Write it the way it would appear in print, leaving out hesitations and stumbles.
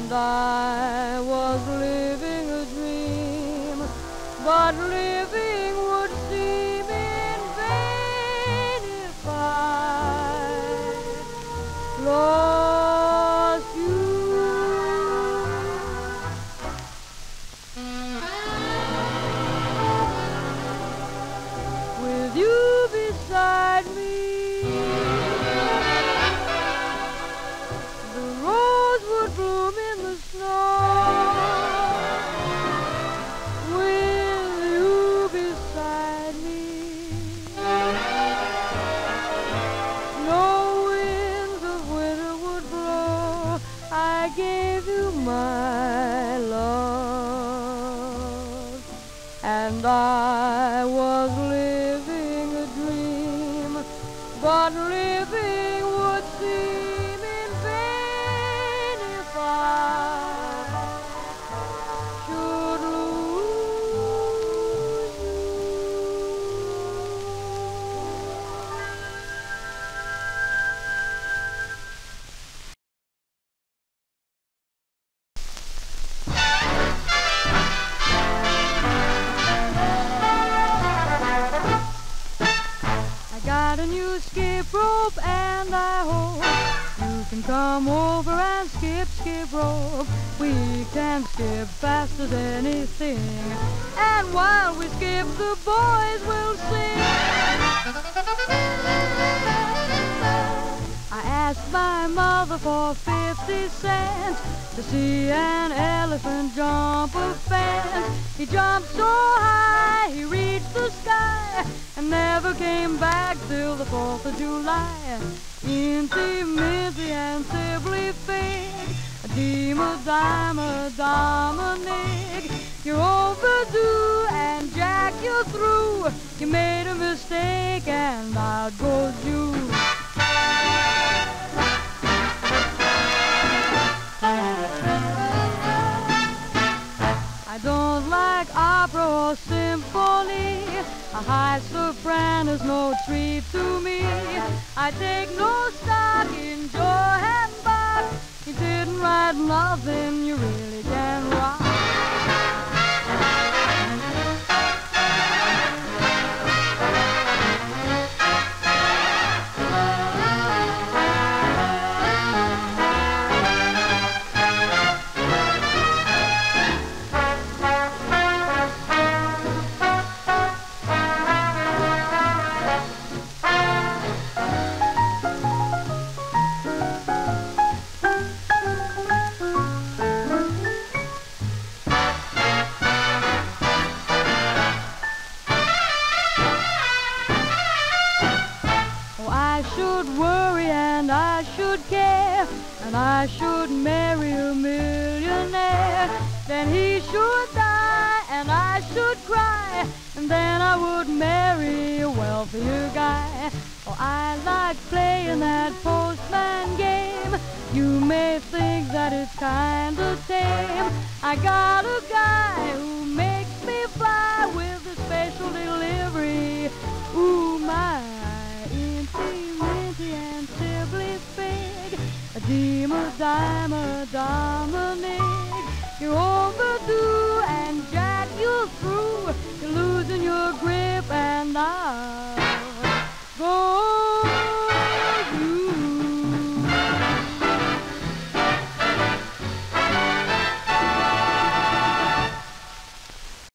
And I was living a dream, but living would seem in vain if I lost you. With you beside me, I gave you my love, and I was living a dream, but living would seem in vain if I should lose you. Got a new escape rope, and I hope you can come over and skip rope. We can skip fast as anything, and while we skip, the boys will sing. I asked my mother for 50 cents to see an elephant jump a fence. He jumped so high, he reached the sky, and never came back till the 4th of July. Incy, Mincy, and Sibley Fig, a dime, a dime, a Dominic. You're overdue, and Jack, you're through. You made a mistake, and out goes you. I don't like opera or symphony. A high soprano's no treat to me. I take no stock in Joe and Bob. You didn't write nothing, you really can rock. I should care, and I should marry a millionaire. Then he should die, and I should cry, and then I would marry a wealthier guy. Oh, I like playing that postman game. You may think that it's kind of tame. I got a guy who